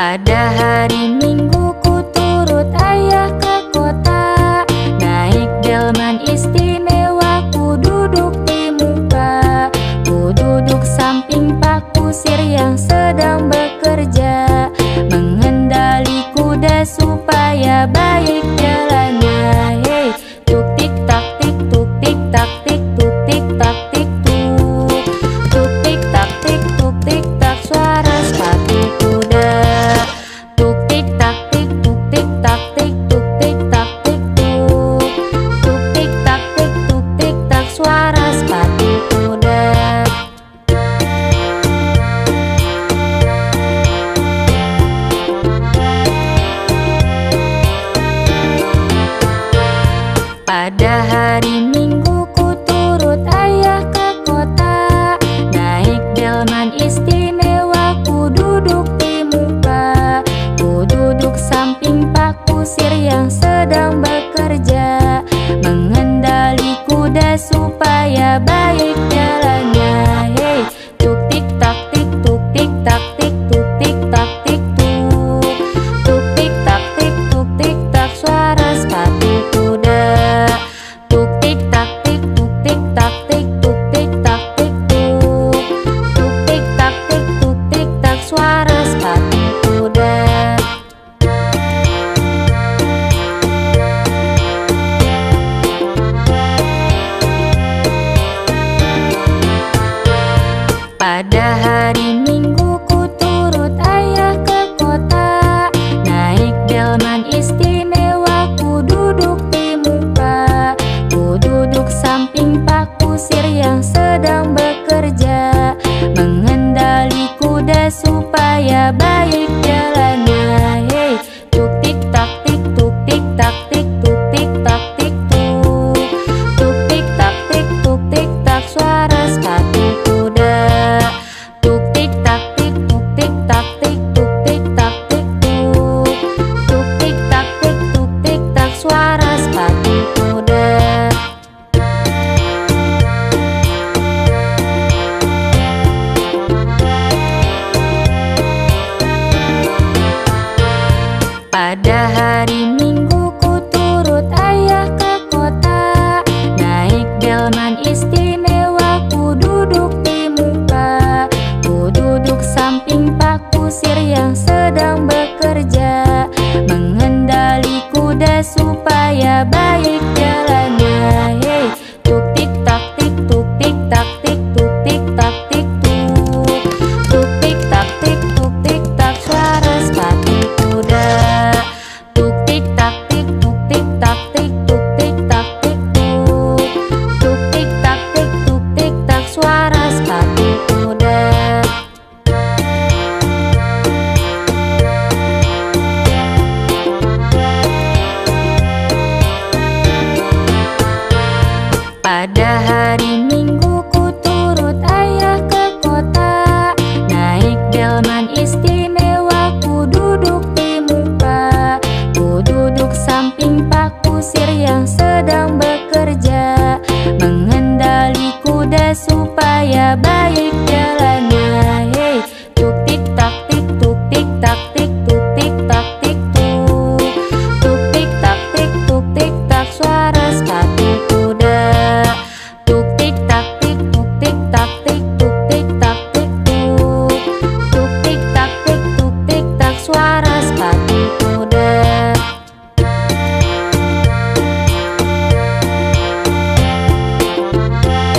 Pada hari Minggu ku turut ayah ke kota, naik delman istimewa ku duduk di muka. Ku duduk samping Pak Kusir yang sedang bekerja, mengendali kuda supaya baik jalannya. Hey, tuk tik tak tik tuk tik tak tik tuk tik tak tik tuk tik tak tik tuk tik tak, suara sepatu kuda. Tuk tik tak tik tuk tik tak tik tuk tik tak tik tuk tik tak tik tuk tik tak, suara sepatu kuda. Pada hari Minggu ku turut ayah ke kota, naik delman istimewa ku duduk di muka. Ku duduk samping Pak Kusir yang sedang bekerja, mengendali kuda supaya baik jalannya. Hey, tuk tik tak tik tuk tik tak tik tuk tik tak tik tuk tik tak, suara sepatu kuda. Pada hari Minggu ku turut ayah ke kota, naik delman istimewa ku duduk di muka. Ku duduk samping Pak Kusir yang sedang bekerja, mengendali kuda supaya baik jalannya. Hey, tuk tik tak tik tuk tik tak tik tuk tik tak tik tuk tik tak, suara sepatu kuda. Pada hari Minggu ku turut ayah ke kota, naik delman istimewa ku duduk di muka. Ku duduk samping Pak Kusir yang sedang bekerja, mengendali kuda supaya baik jalannya. Hey, tuk tik tak tik tuk tik tak tik tuk tik tak tik tuk tik tak, suara sepatu kuda. Pada hari Minggu ku turut ayah ke kota, naik delman istimewa ku duduk di muka. Ku duduk samping Pak Kusir yang sedang bekerja, mengendali kuda supaya baik jalannya. Hey,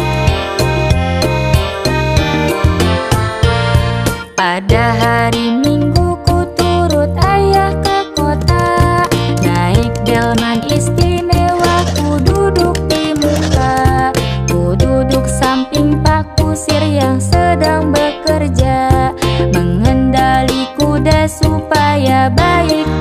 tuk tik tak tik tuk tik tak tik tuk tik tak tik tuk tik tak, suara sepatu kuda. Pada hari Minggu ku turut ayah ke kota, naik delman istimewa ku duduk di muka. Ku duduk samping Pak Kusir yang sedang bekerja, mengendali kuda supaya baik